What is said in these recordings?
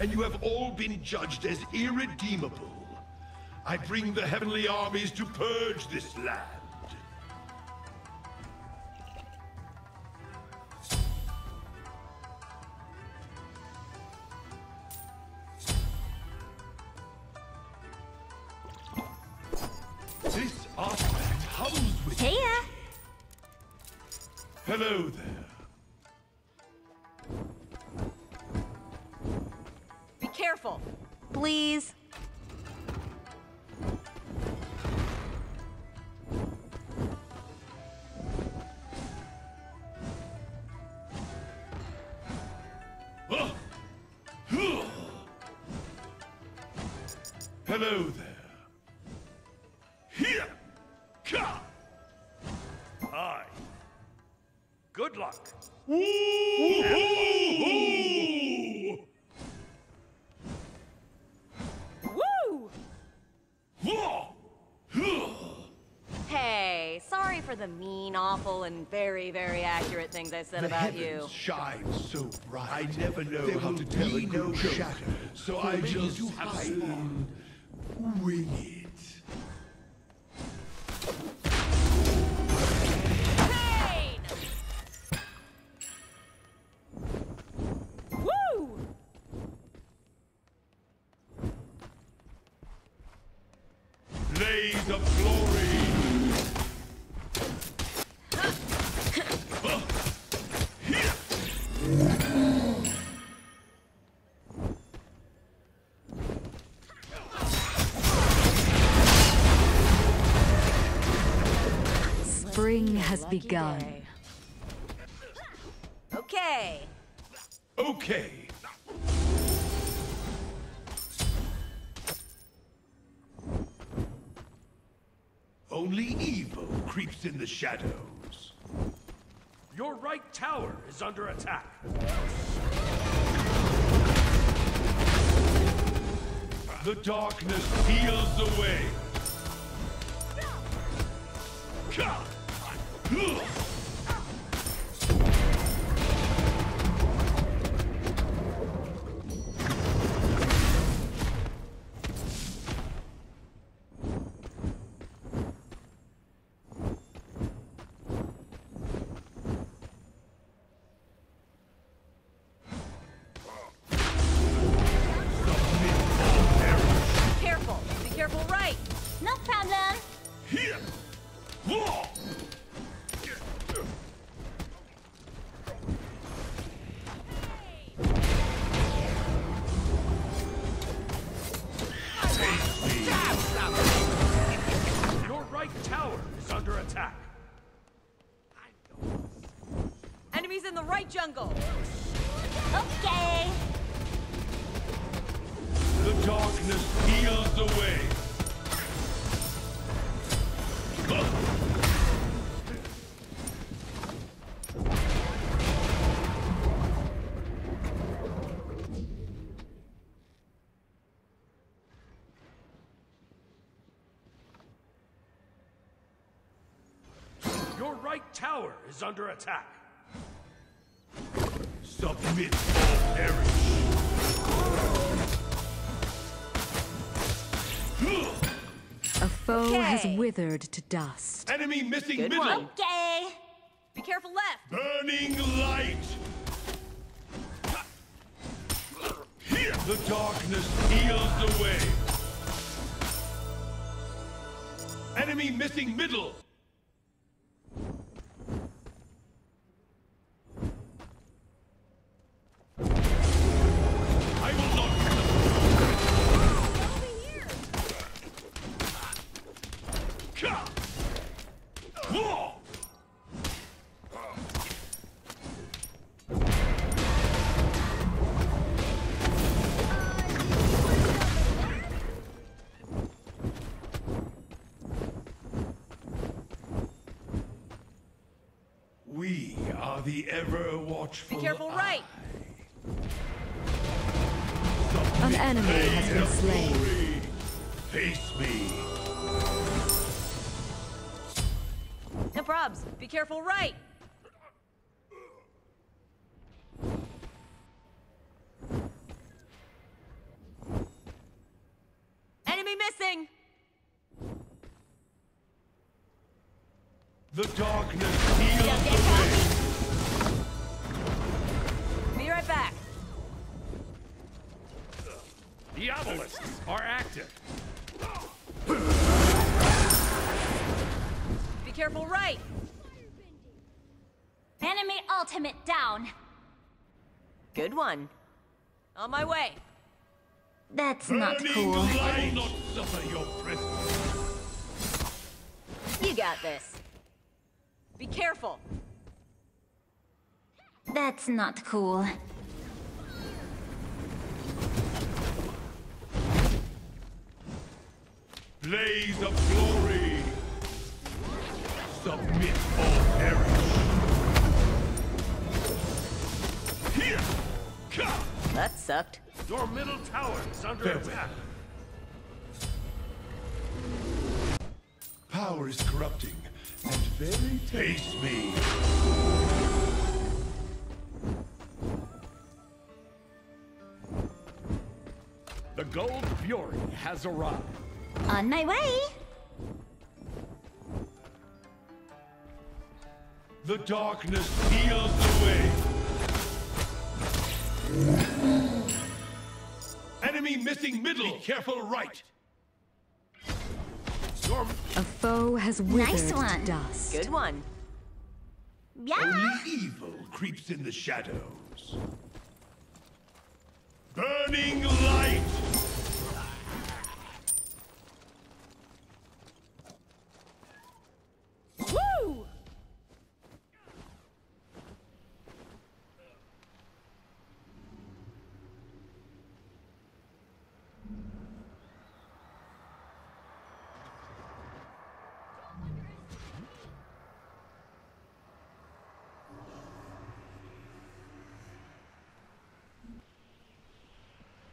and you have all been judged as irredeemable. I bring the heavenly armies to purge this land. This artifact hums with... Heya! Hello there. Be careful, please. Hello there. Here! Ka! Aye. Good luck. Woo-hoo-hoo! Woo! Hey, sorry for the mean, awful, and very, very accurate things I said about you. The heavens shine so bright. I never know how to tell a good joke, so I just assume wing it. Blaze of glory! Spring has begun. Okay. Okay. Only evil creeps in the shadows. Your right tower is under attack. The darkness steals away. Jungle. Okay. The darkness peels away. Your right tower is under attack. Submit or perish. A foe has withered to dust. Enemy missing middle. Okay. Be careful left. Burning light. The darkness peels away. Enemy missing middle. We are the ever-watchful. Be careful, right! An enemy has been slain. Face me. No probs. Be careful, right! enemy missing! The darkness heals the way. Be right back. The obelisks are active. Be careful, right! Enemy ultimate down. Good one. On my way. That's not cool. I will not suffer your presence. You got this. Be careful. That's not cool. Blaze of glory. Submit or perish. Here. Come. That sucked. Your middle tower is under attack. Power is corrupting. And very taste me. The Gold Fury has arrived. On my way. The darkness heals the way. Enemy missing middle. Be careful, right. A foe has withered to dust. Good one. Yeah. Only evil creeps in the shadows. Burning light. Woo!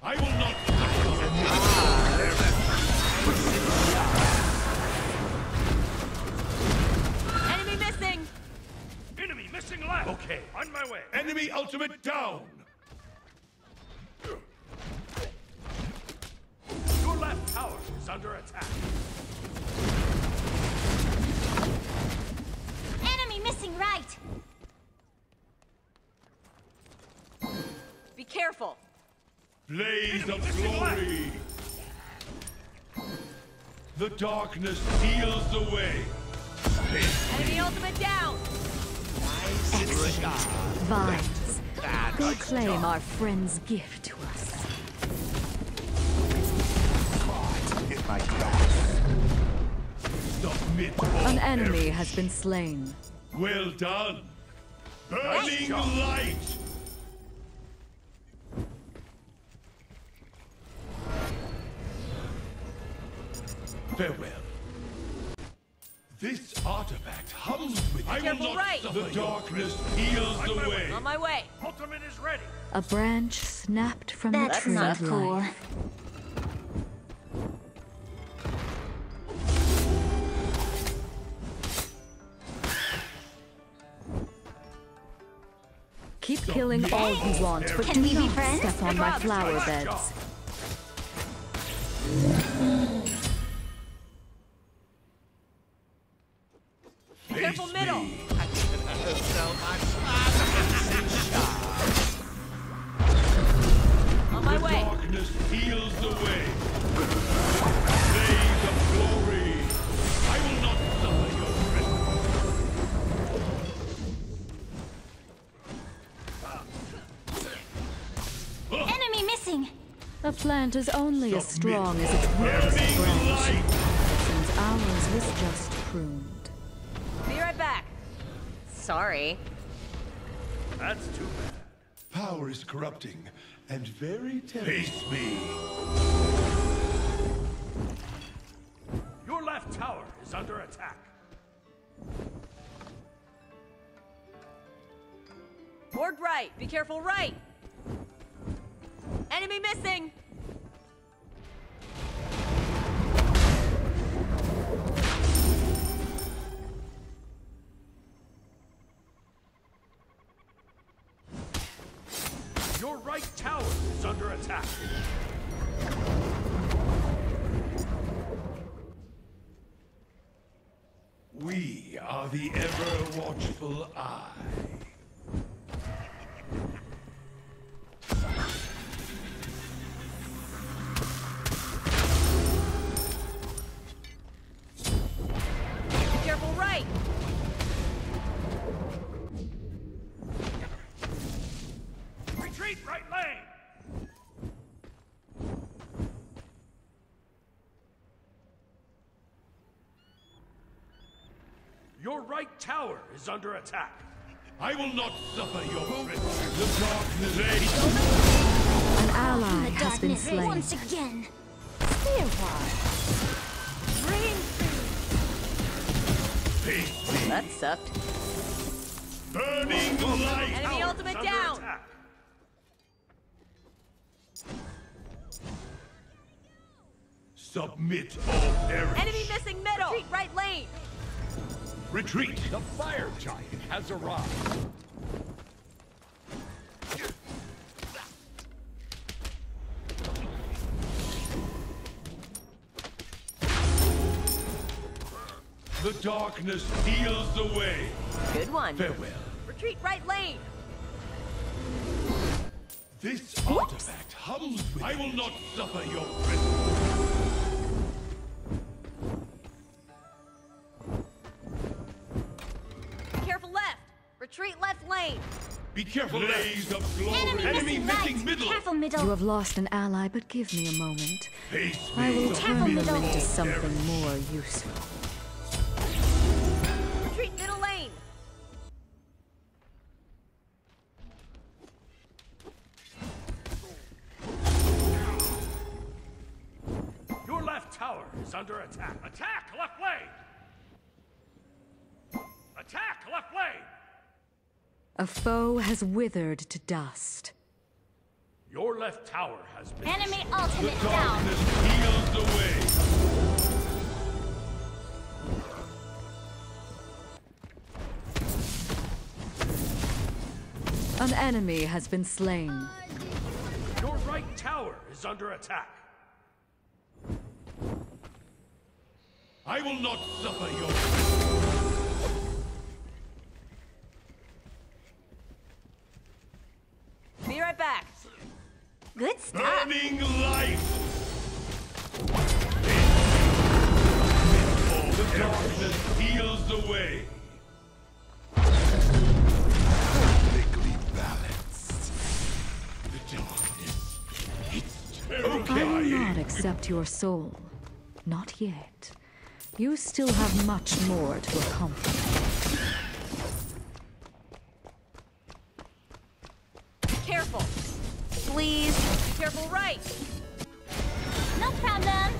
I will not. Enemy missing. Enemy missing left. Okay, on my way. Enemy ultimate down. Your left tower is under attack. Enemy missing right. Be careful. Blaze of glory! The darkness seals the way. Enemy ultimate down! Excellent. Vines, go claim our friend's gift to us. An enemy has been slain. Well done! Burning light! Farewell. This artifact hums with you. I will not suffer. The darkness heals the way. On my way. Ultimate is ready. A branch snapped from the tree. That's not cool. Keep killing all you want, but do not step on my flower beds. Careful middle! On my way! The darkness heals the way! Blaze of glory! I will not suffer your presence! Enemy missing! A plant is only as strong as its weakest branch. Since ours was just pruned. Be right back. Sorry. That's too bad. Power is corrupting and very tempting. Face me. Your left tower is under attack. Board right. Be careful, right. Enemy missing. Your right tower is under attack. are the ever-watchful eye. Your right tower is under attack. I will not suffer your friendship. The darkness reigns. An ally has been slain. Once again. Stay alive. Bring peace. That sucked. Burning light. Enemy ultimate down. Attack. Submit all perish. Enemy missing middle. Retreat right lane. Retreat! The fire giant has arrived! The darkness steals the way! Good one! Farewell! Retreat right lane! This artifact hums with I will not suffer your presence! Retreat left lane. Be careful, blaze of glory. Enemy missing middle. Careful middle. You have lost an ally, but give me a moment. I will turn you into something more useful. Retreat middle lane. Your left tower is under attack. Attack left lane. Attack left lane. A foe has withered to dust. Your left tower has been enemy ultimate down. The darkness heals the way. An enemy has been slain. Your right tower is under attack. I will not suffer your... Be right back. Good stuff. Burning life. The darkness heals the way. Perfectly balanced. The darkness. It's terrifying. I will not accept your soul. Not yet. You still have much more to accomplish. Please, be careful right. No problem.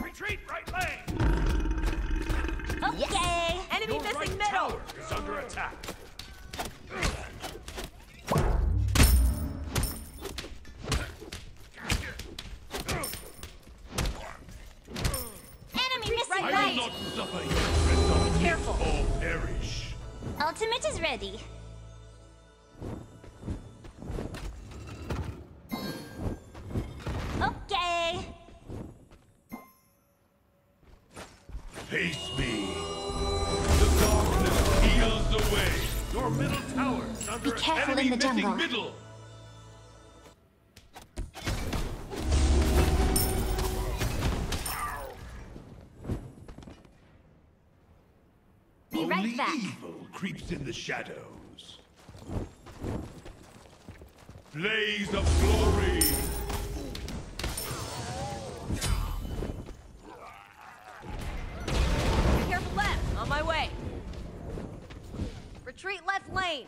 Retreat right lane. Okay. Yes. Enemy your missing right middle. Tower is under attack. Enemy missing right. I will not suffer your presence. Careful. All perish. Ultimate is ready. Face me. The darkness heals the way. Your middle tower is under attack. Be careful in the jungle. Middle. Be right back. Only evil creeps in the shadows. Blaze of glory. My way. Retreat left lane.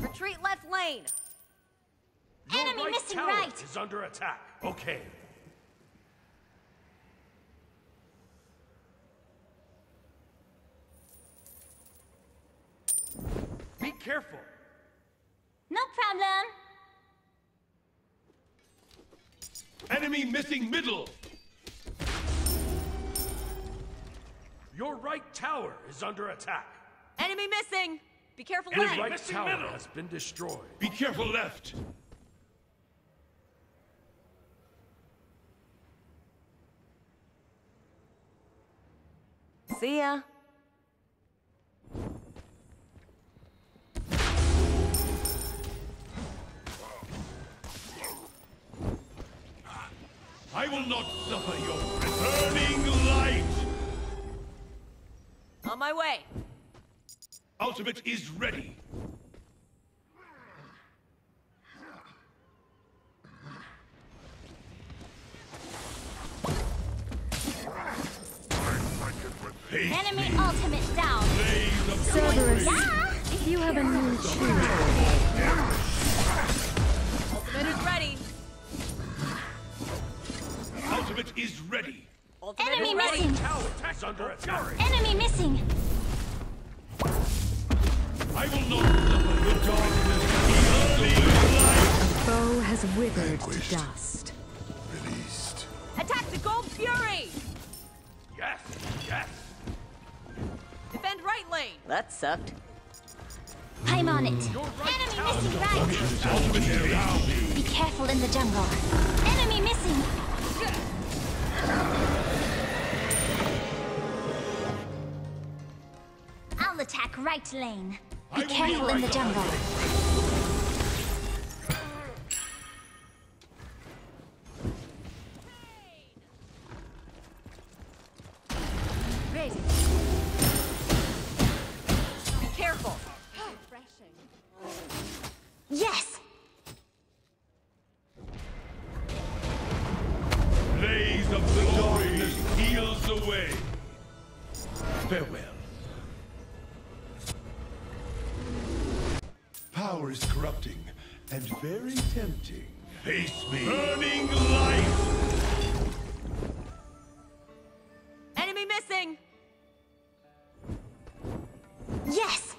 Retreat left lane. Your enemy right missing tower right is under attack. Okay. Be careful. No problem. Enemy missing middle. Your right tower is under attack. Enemy missing! Be careful left! Your right tower has been destroyed. Be careful left! See ya. I will not suffer your returning light! On my way! Ultimate is ready! Enemy ultimate down! Cerberus, if you have a new choice. Ultimate is ready! Ultimate is ready. Ultimate enemy ready. Missing. Attacks under attack. Enemy missing. I will not suffer your darkness. Early light. Foe has withered to dust. Released. Attack the Gold Fury. Yes, yes. Defend right lane. That sucked. I'm on it. Right enemy tower. Missing right. Be careful in the jungle. Enemy missing. I'll attack right lane. Be careful in the jungle. Raise it. Be careful. Refreshing. Yes. Of the darkness heals away. Farewell. Power is corrupting and very tempting. Face me. Burning light. Enemy missing. Yes.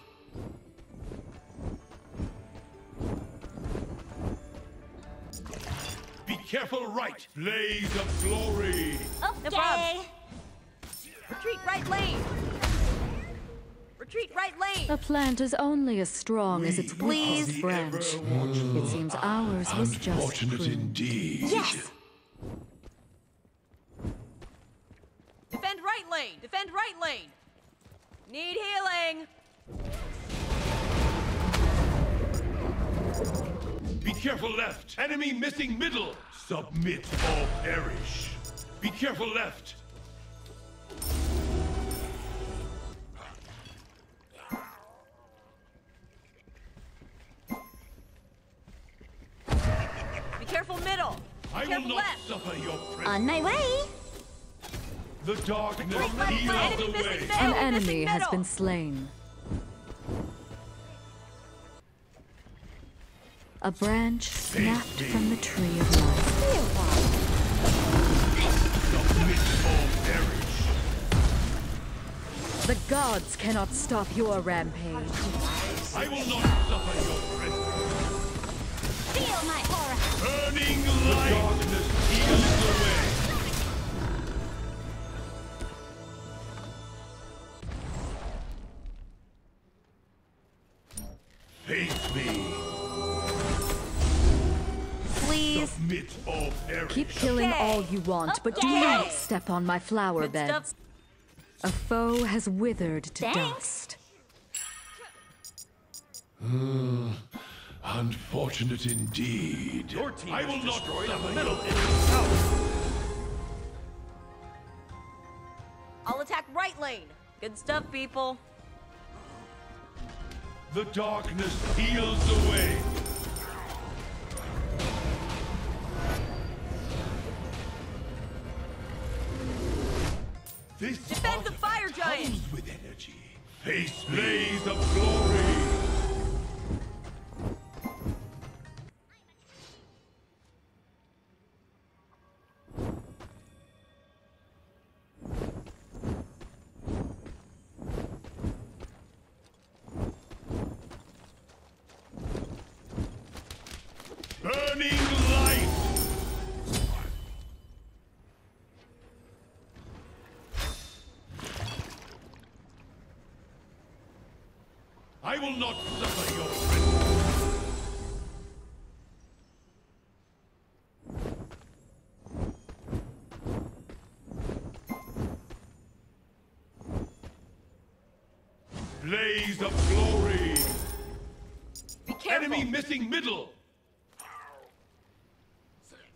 Be careful, right! Blaze of glory! Okay! Retreat right lane! Retreat right lane! A plant is only as strong as its weakest branch. It seems ours was just unfortunate indeed. Yes! Defend right lane! Defend right lane! Need healing! Be careful left. Enemy missing middle. Submit or perish. Be careful left. Be careful middle. I will not suffer your presence. On my way. The darkness heals away. An enemy has been slain. A branch snapped from the tree of life. The gods cannot stop your rampage. I will not suffer your presence. Feel my aura. Burning light. The darkness heals away. Face me. Keep killing all you want, but do not step on my flower beds. A foe has withered to dust. Unfortunate indeed. Your team I will not destroy the middle in itself. I'll attack right lane. Good stuff, people. The darkness heals away. This defend the fire giant! With energy. Face blaze of glory! Burning light! I will not suffer your presence. Seas of glory. Be careful. Enemy missing middle.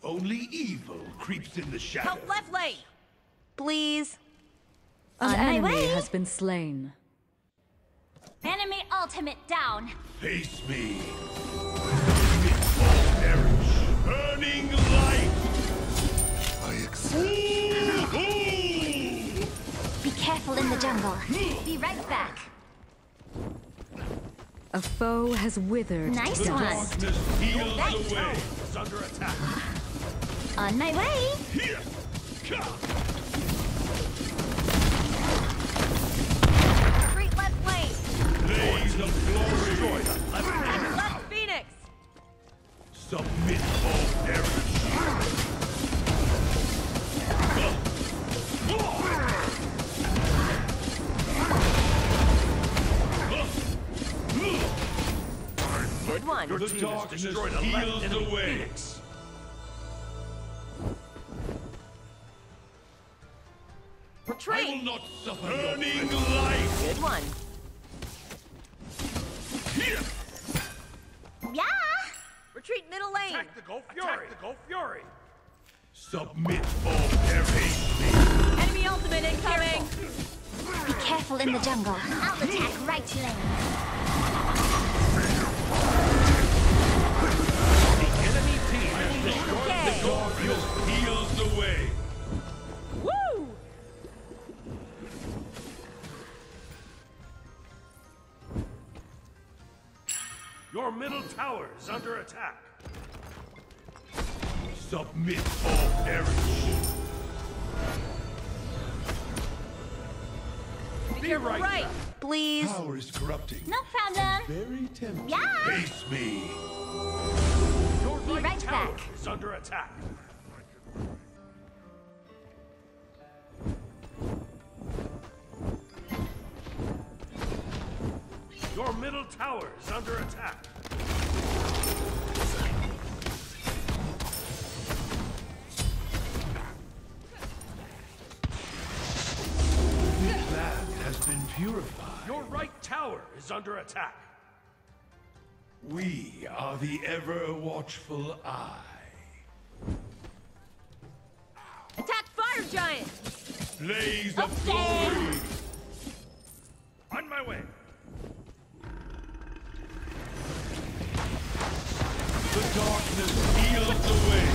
Only evil creeps in the shadows. Help left lane. Please. An enemy has been slain. Enemy ultimate down. Face me. Marriage. Burning light. I accept. Be careful in the jungle. Be right back. A foe has withered. Nice one. Darkness heals the way. It's under attack. On my way. Here. Retreat left lane. Blaze of glory. Left Phoenix. Submit all damage. Good one. Your team has destroyed a left enemy Phoenix. Retreat. I will not suffer. Burning light. Good one. Here. Yeah. Retreat middle lane. Tactical fury. Tactical fury. Submit all damage. Enemy ultimate incoming. Be careful in the jungle. I'll attack right lane. The Garfield heals the way. Woo! Your middle tower is under attack. Submit all errors. Be right, please. Power is corrupting. No problem. Very tempting. Yeah. Face me. Be right back. It's under attack. Your middle tower is under attack. This land has been purified. Your right tower is under attack. We are the ever-watchful eye. Attack fire giant! Blaze of glory! On my way! The darkness heals the way!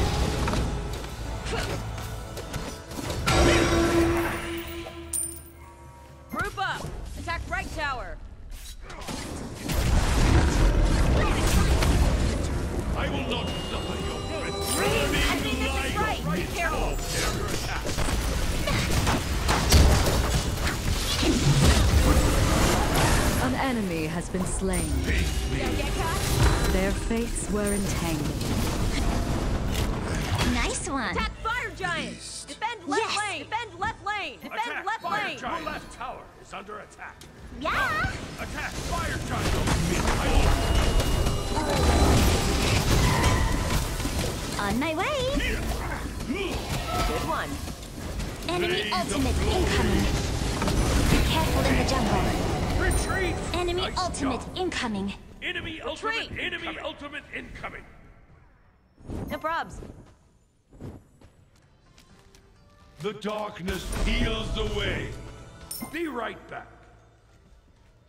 Group up! Attack right tower! I will not suffer your burning light. Be careful. An enemy has been slain. Their fates were entangled. Nice one. Attack fire giant. Defend left lane. Defend left lane. Defend left lane. Your left tower is under attack. Yeah. Attack fire giant. On my way! Good one. Enemy ultimate incoming. Be careful in the jungle. Retreat! Enemy ultimate incoming. Enemy ultimate, enemy ultimate incoming. No probs. The darkness heals the way. Be right back.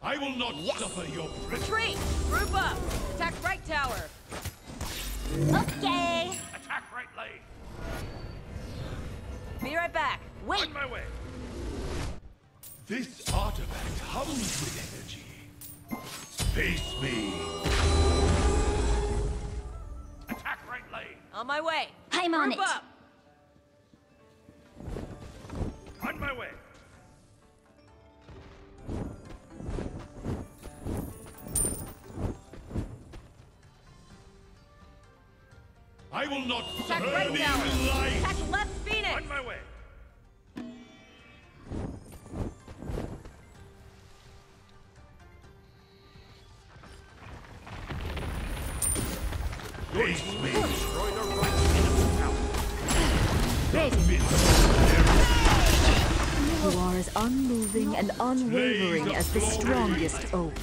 I will not suffer your retreat! Group up! Attack right tower! Okay. Attack right lane. Be right back. Wait. On my way. This artifact hums with energy. Face me. Attack right lane. On my way. I'm on it. Group up. On my way. I will not attack right now. Attack left Phoenix. On my way. Face me. Destroy the right enemy tower. you are as unmoving and unwavering as the strongest oak.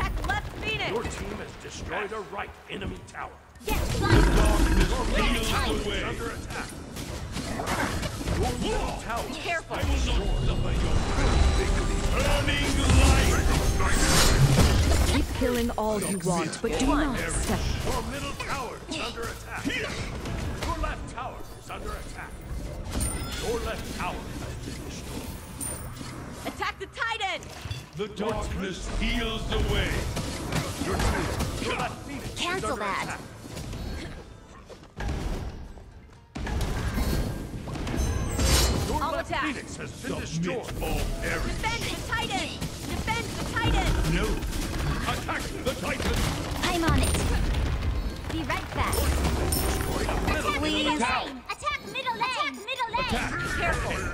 Attack left Phoenix! Your team has destroyed a right enemy tower. Get Keep killing all you want, but do not step. Your middle tower is under attack. Your left tower is under attack. Your left tower has been destroyed. Attack the Titan! The darkness heals the way. Your left Phoenix is under attack. Cancel that. Attack. Phoenix has been destroyed. Defend the Titan! Defend the Titan! No! Attack the Titan! I'm on it. Be right back. Attack middle lane! Attack middle lane! Attack middle lane! Attack. Careful!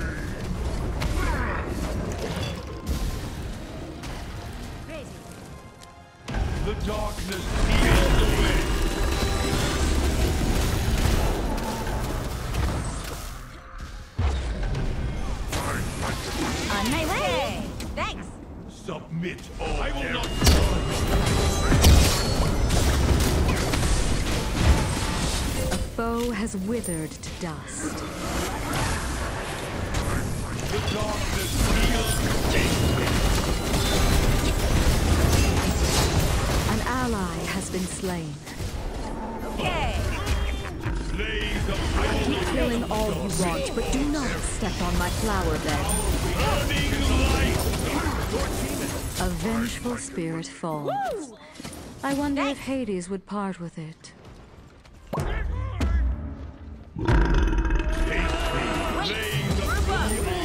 Crazy. The darkness heals the way. On my way! Thanks! Submit all I will not die. A foe has withered to dust. The darkness feels dangerous. An ally has been slain. Okay! Keep killing all you want, but do not step on my flower bed. A vengeful spirit falls. I wonder if Hades would part with it.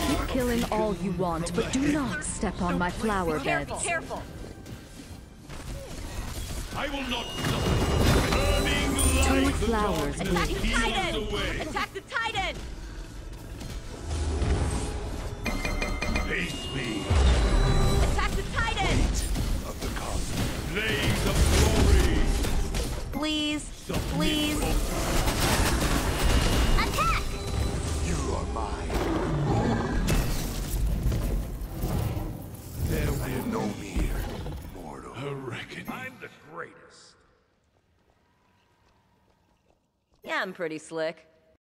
Keep killing all you want, but do not step on my flower beds. Careful! I will not stop. Two flowers. Attack the Titan! Attack the Titan! Face me. Attack the Titan! Weight of the cosmos. Blaze of glory! Please. Please. Attack! You are mine. There will no mere mortal. A reckoning. I'm the greatest. Yeah, I'm pretty slick.